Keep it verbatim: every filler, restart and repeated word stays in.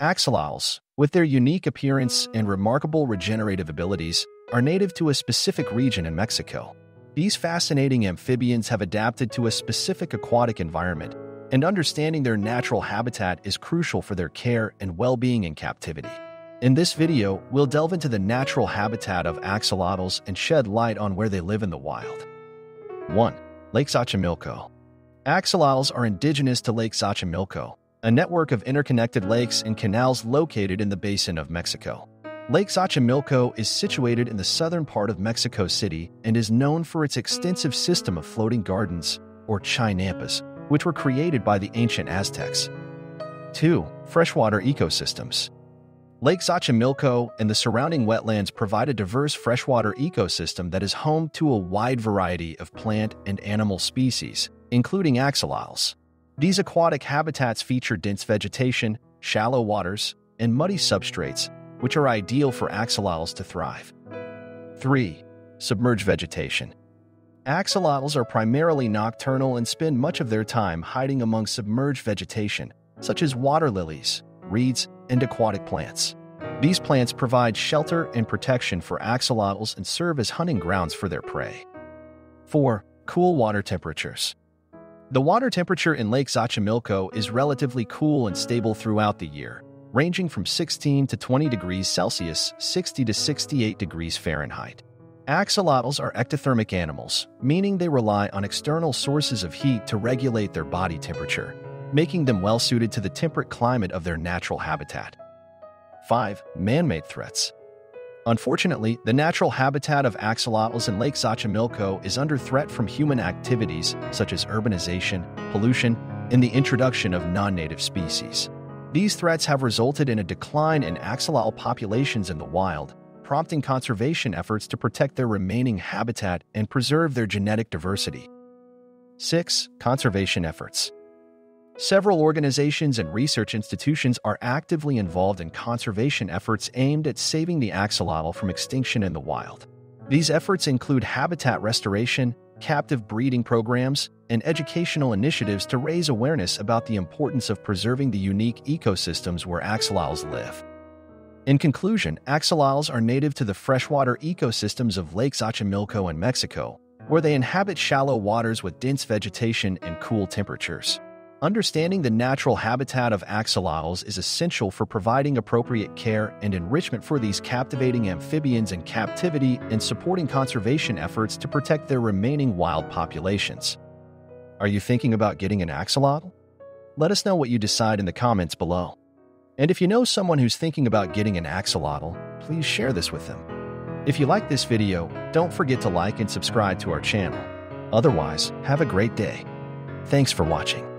Axolotls, with their unique appearance and remarkable regenerative abilities, are native to a specific region in Mexico. These fascinating amphibians have adapted to a specific aquatic environment, and understanding their natural habitat is crucial for their care and well-being in captivity. In this video, we'll delve into the natural habitat of axolotls and shed light on where they live in the wild. one. Lake Xochimilco. Axolotls are indigenous to Lake Xochimilco, a network of interconnected lakes and canals located in the basin of Mexico. Lake Xochimilco is situated in the southern part of Mexico City and is known for its extensive system of floating gardens, or chinampas, which were created by the ancient Aztecs. two. Freshwater ecosystems. Lake Xochimilco and the surrounding wetlands provide a diverse freshwater ecosystem that is home to a wide variety of plant and animal species, including axolotls. These aquatic habitats feature dense vegetation, shallow waters, and muddy substrates, which are ideal for axolotls to thrive. three. Submerged vegetation. Axolotls are primarily nocturnal and spend much of their time hiding among submerged vegetation, such as water lilies, reeds, and aquatic plants. These plants provide shelter and protection for axolotls and serve as hunting grounds for their prey. four. Cool water temperatures. The water temperature in Lake Xochimilco is relatively cool and stable throughout the year, ranging from sixteen to twenty degrees Celsius, sixty to sixty-eight degrees Fahrenheit. Axolotls are ectothermic animals, meaning they rely on external sources of heat to regulate their body temperature, making them well-suited to the temperate climate of their natural habitat. five. Man-made threats. Unfortunately, the natural habitat of axolotls in Lake Xochimilco is under threat from human activities such as urbanization, pollution, and the introduction of non-native species. These threats have resulted in a decline in axolotl populations in the wild, prompting conservation efforts to protect their remaining habitat and preserve their genetic diversity. six. Conservation efforts. Several organizations and research institutions are actively involved in conservation efforts aimed at saving the axolotl from extinction in the wild. These efforts include habitat restoration, captive breeding programs, and educational initiatives to raise awareness about the importance of preserving the unique ecosystems where axolotls live. In conclusion, axolotls are native to the freshwater ecosystems of Lake Xochimilco in Mexico, where they inhabit shallow waters with dense vegetation and cool temperatures. Understanding the natural habitat of axolotls is essential for providing appropriate care and enrichment for these captivating amphibians in captivity and supporting conservation efforts to protect their remaining wild populations. Are you thinking about getting an axolotl? Let us know what you decide in the comments below. And if you know someone who's thinking about getting an axolotl, please share this with them. If you like this video, don't forget to like and subscribe to our channel. Otherwise, have a great day. Thanks for watching.